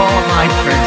all my friends.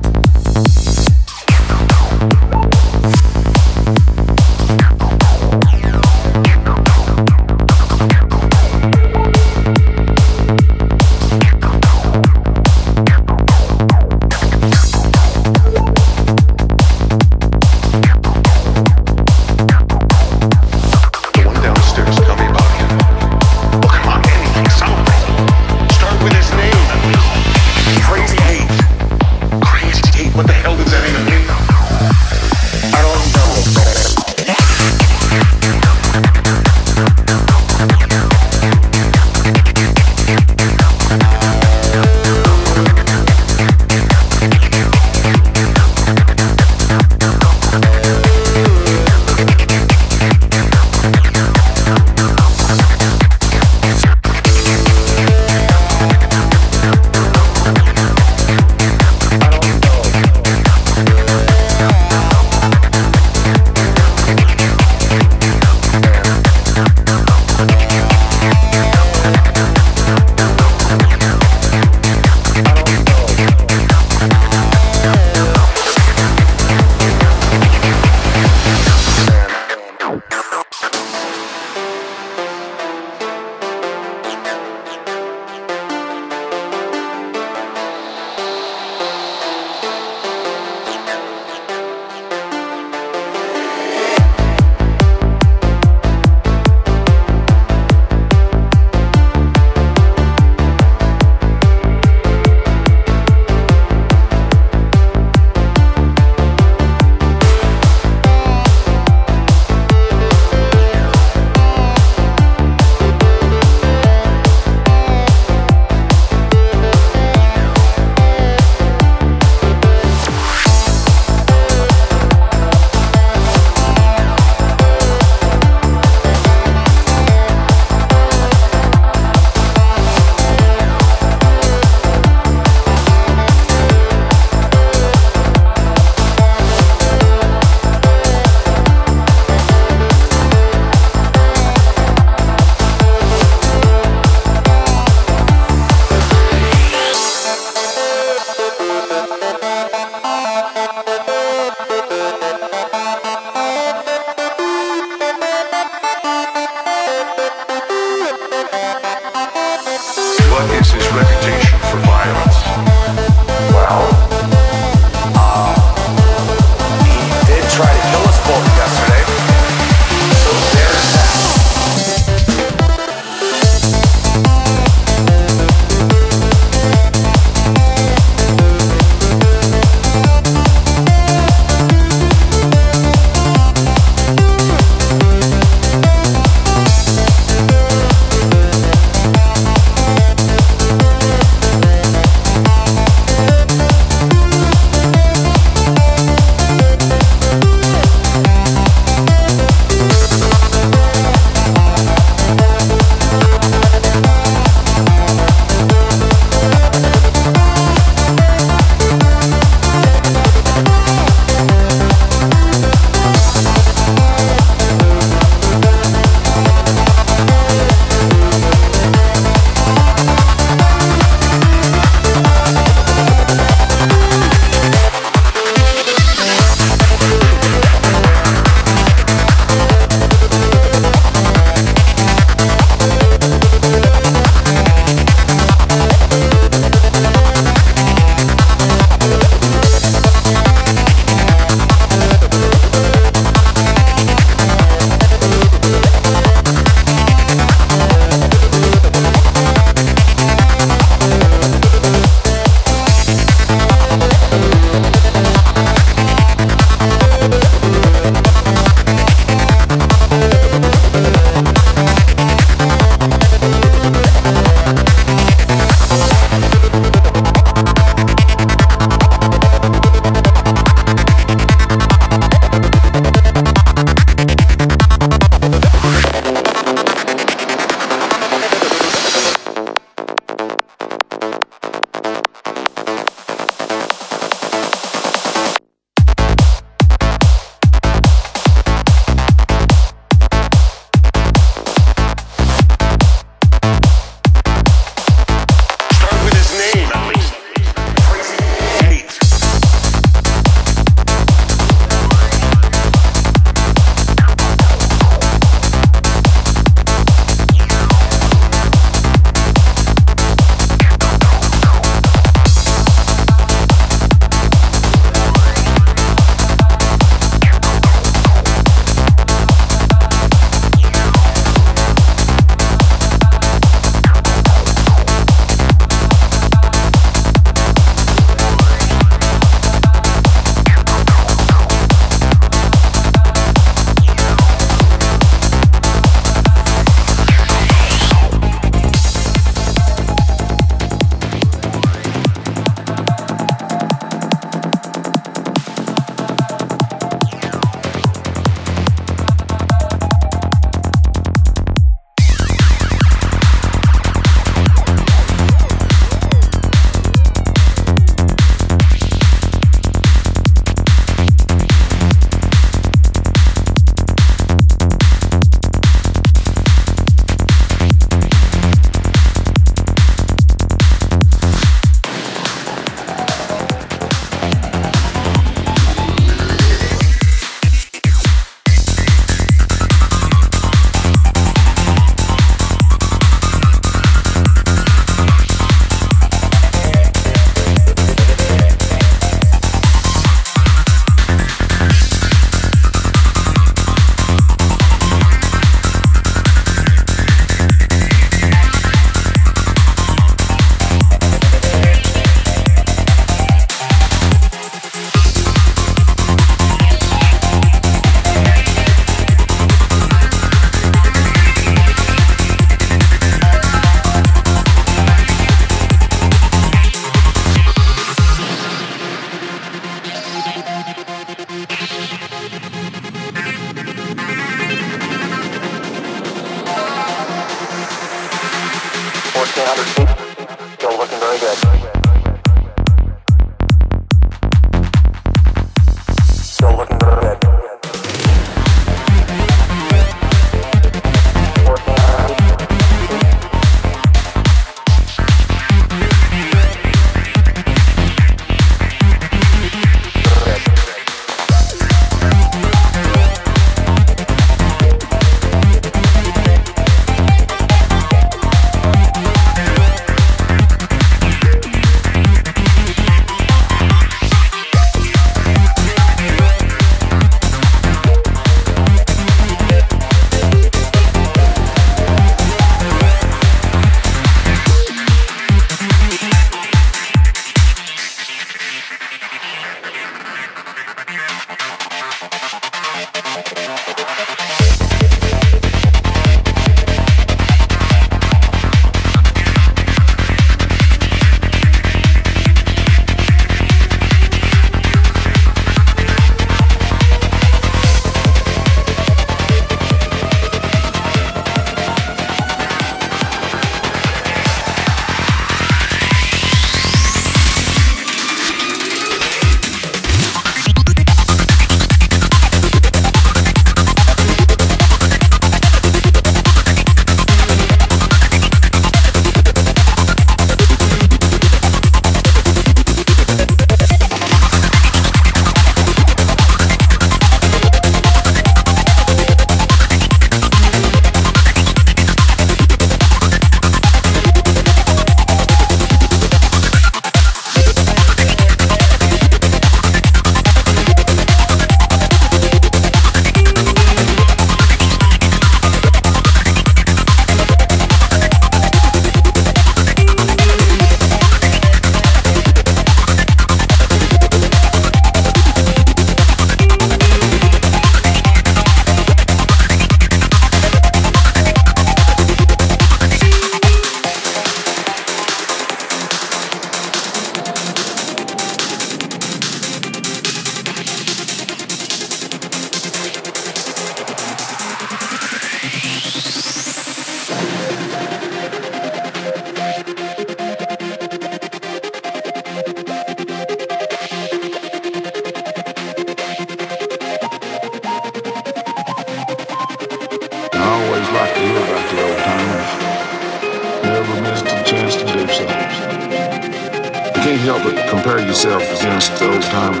help but compare yourself against those times.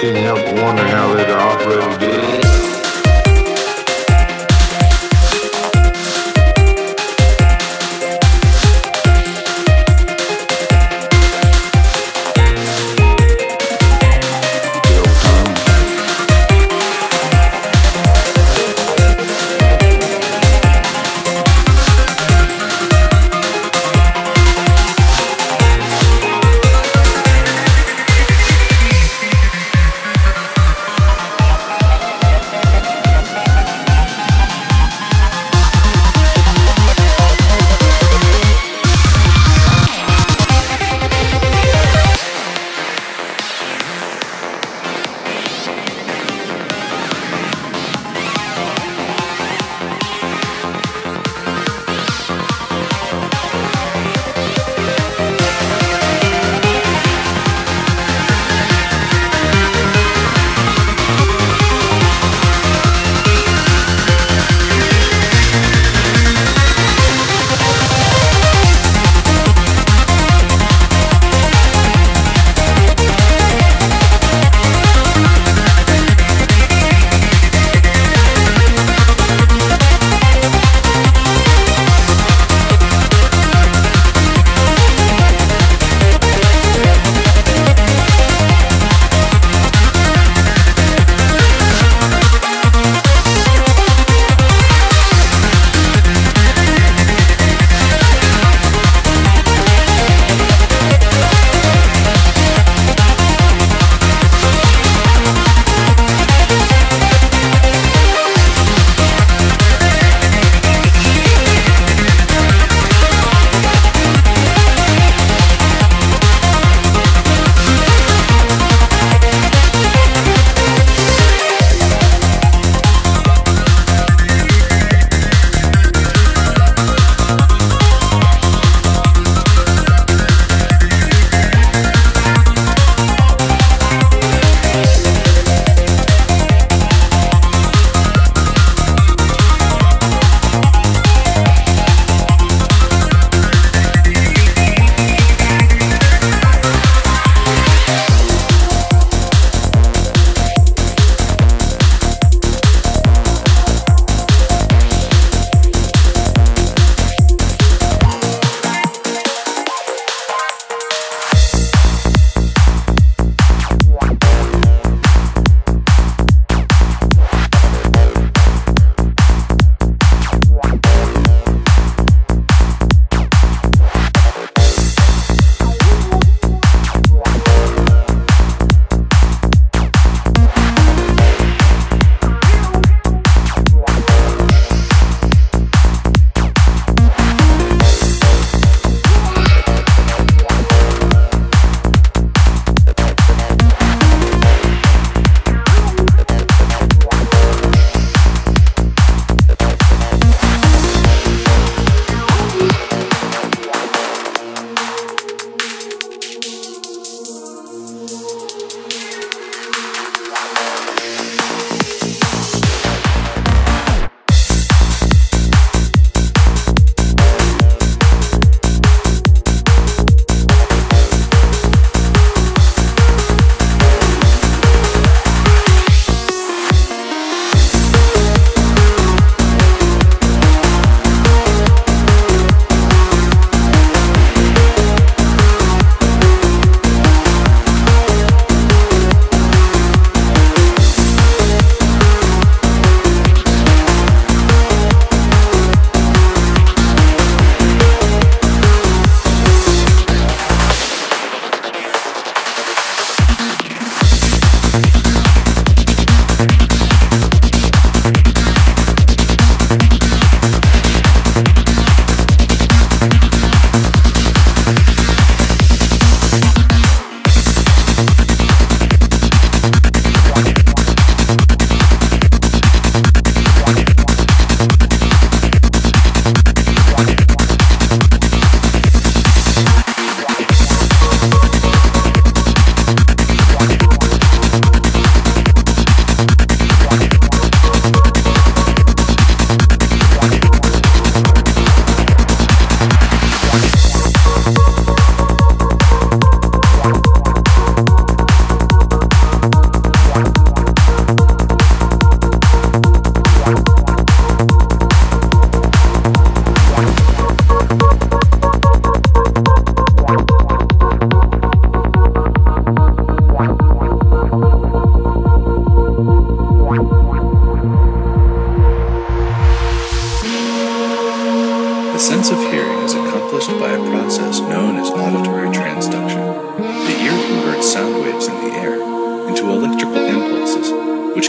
Can't help but wonder how they'd operate today.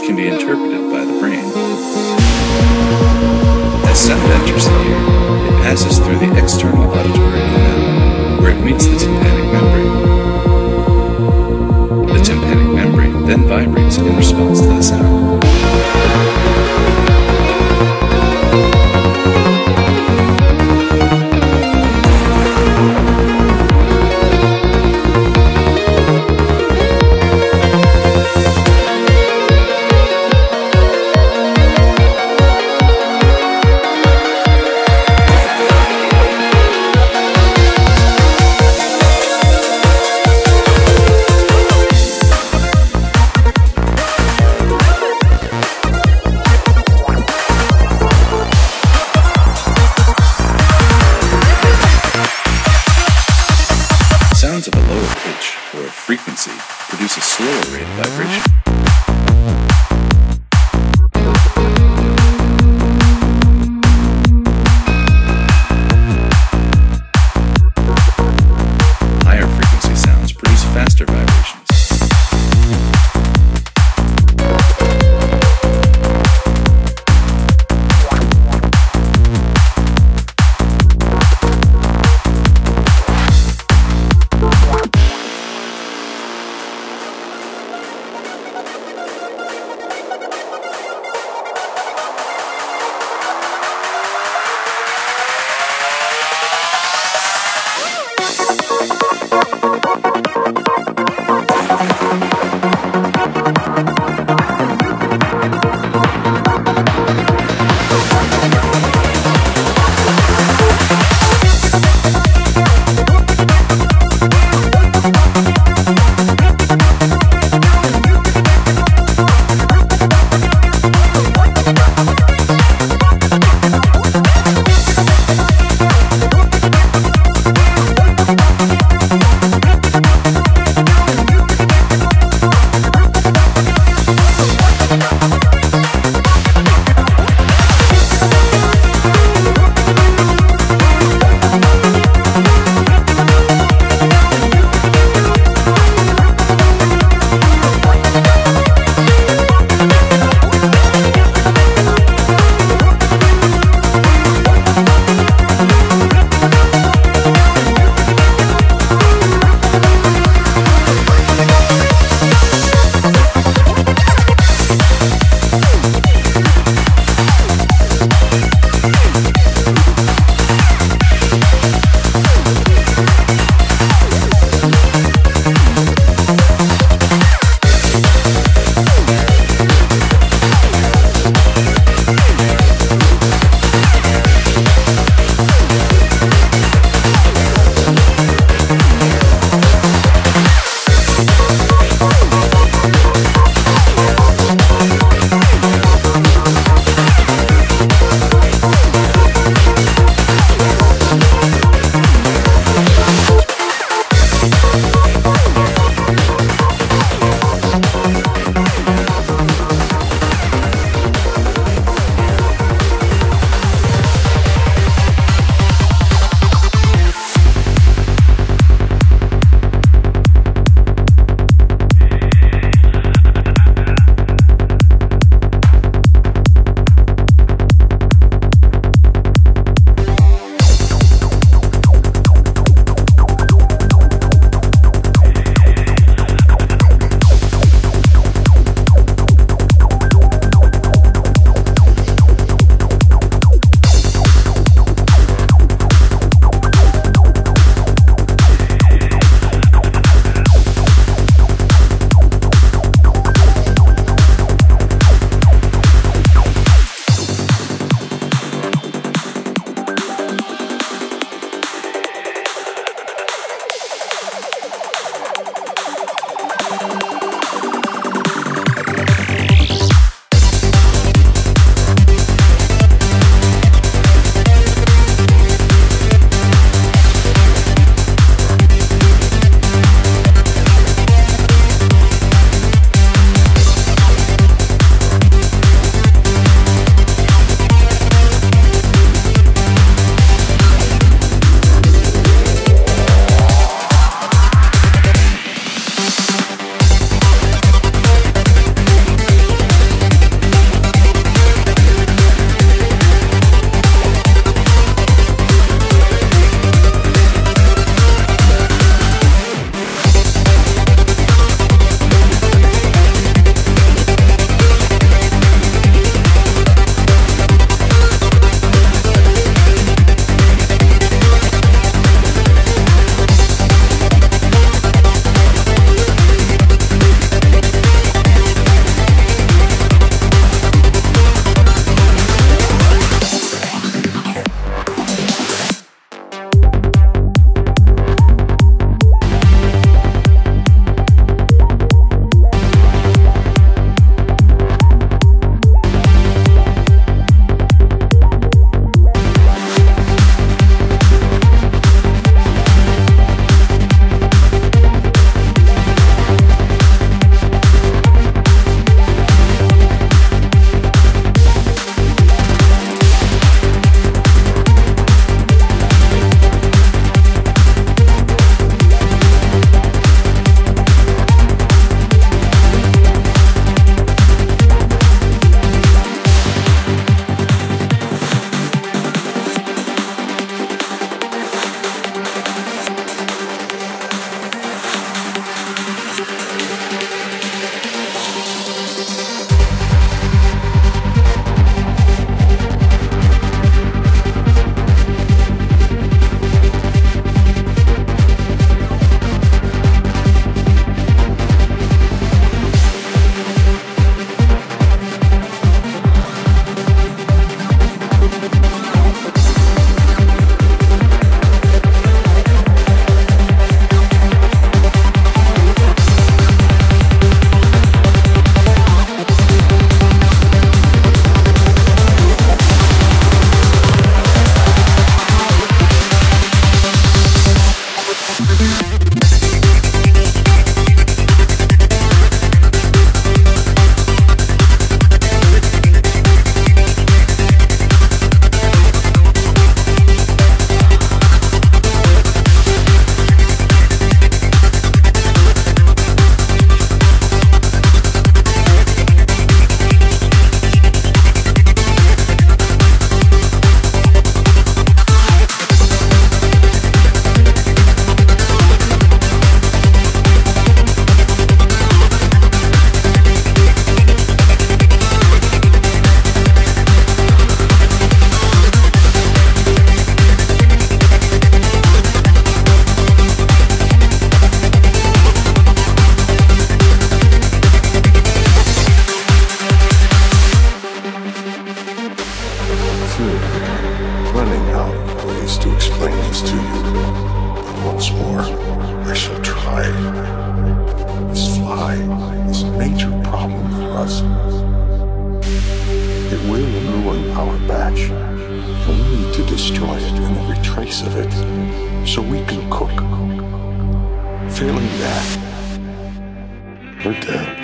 which can be interpreted by the brain. As sound enters the ear, it passes through the external auditory canal, where it meets the tympanic membrane. The tympanic membrane then vibrates in response to the sound. Sounds of a lower pitch, or a frequency, produce a slower rate of vibration. Higher frequency sounds produce faster vibrations. us, it will ruin our batch. We need to destroy it and every trace of it so we can cook. Failing that, we're dead.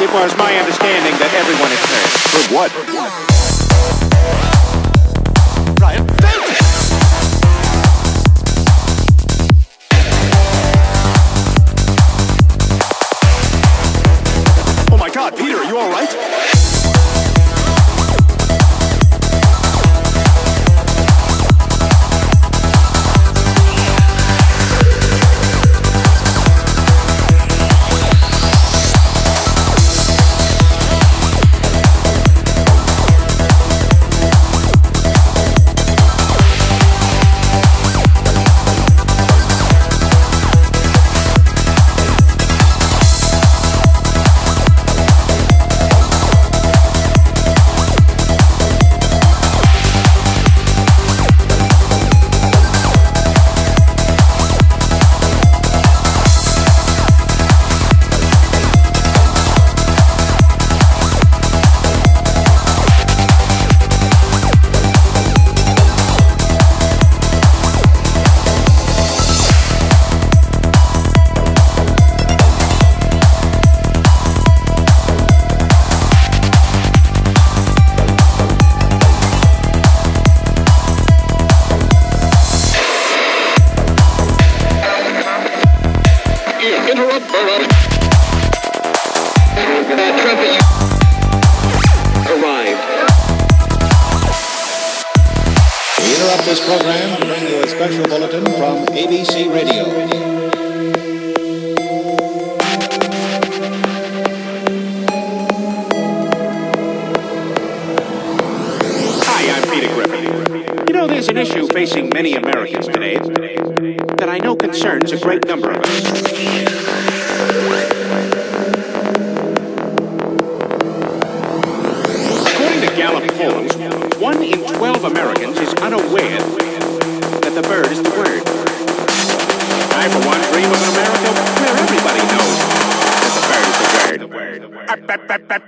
It was my understanding that everyone is hurt. For what? Ryan felt it! Oh my God, Peter, are you all right? that trumpet you arrived. We interrupt this program to bring you a special bulletin from ABC Radio. There's an issue facing many Americans today that I know concerns a great number of us. According to Gallup polls, 1 in 12 Americans is unaware that the bird is the word. I, for one, dream of an America where everybody knows that the bird is the word. The bird is the word.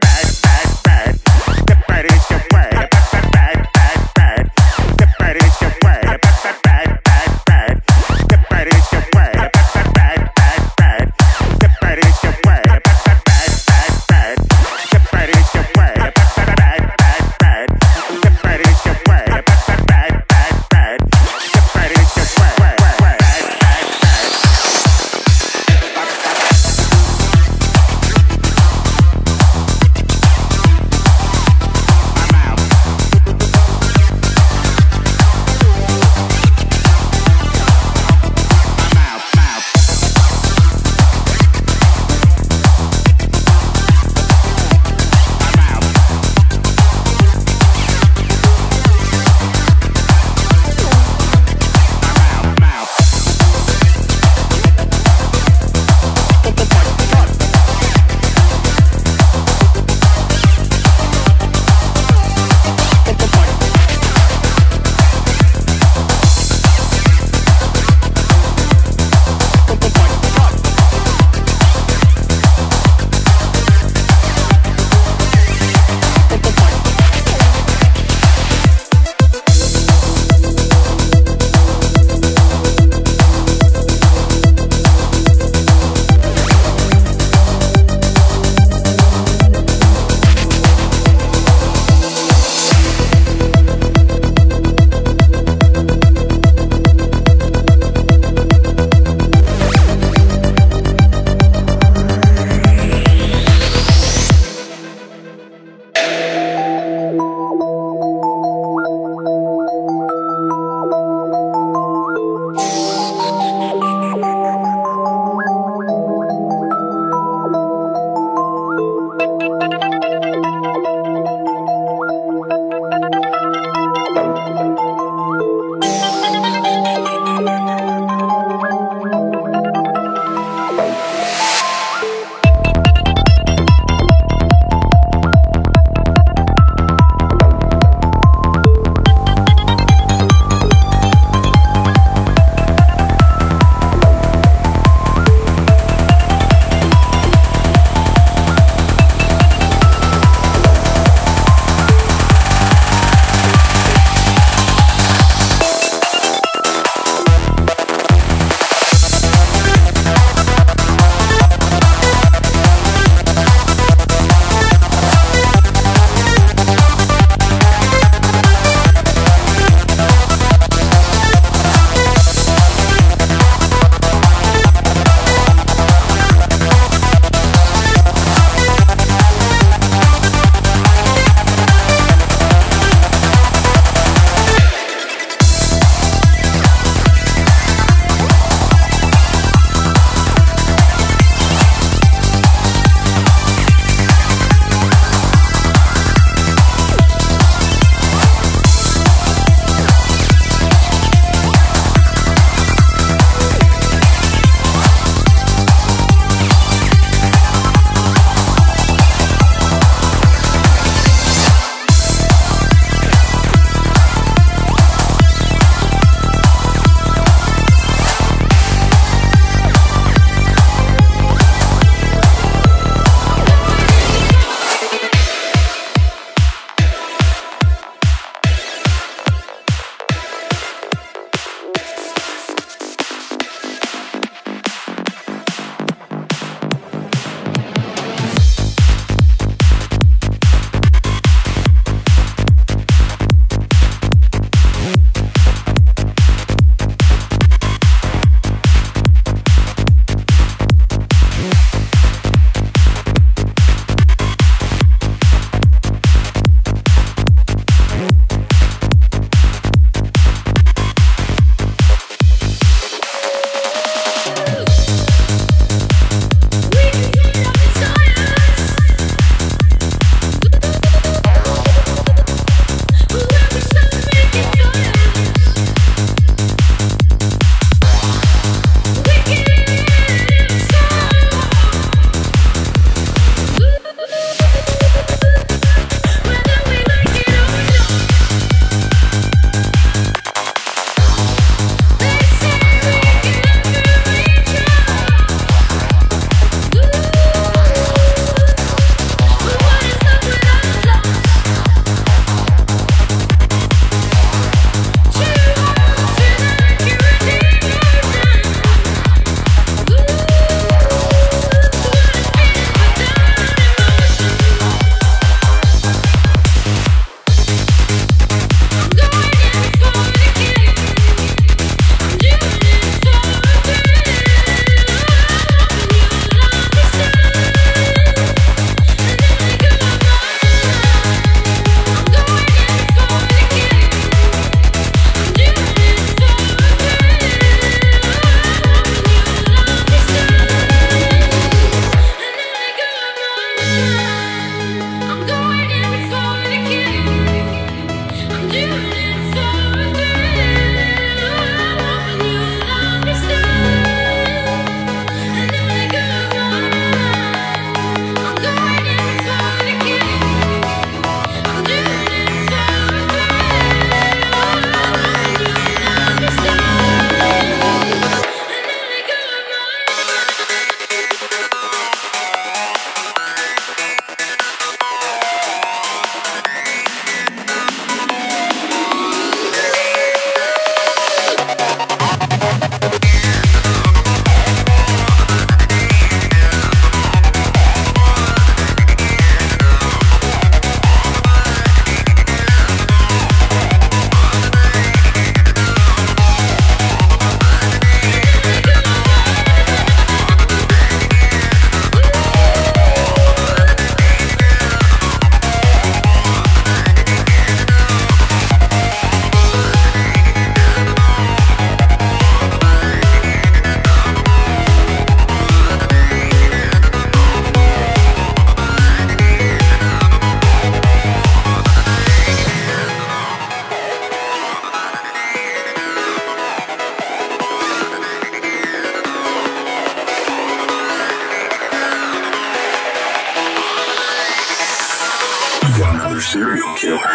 serial killer.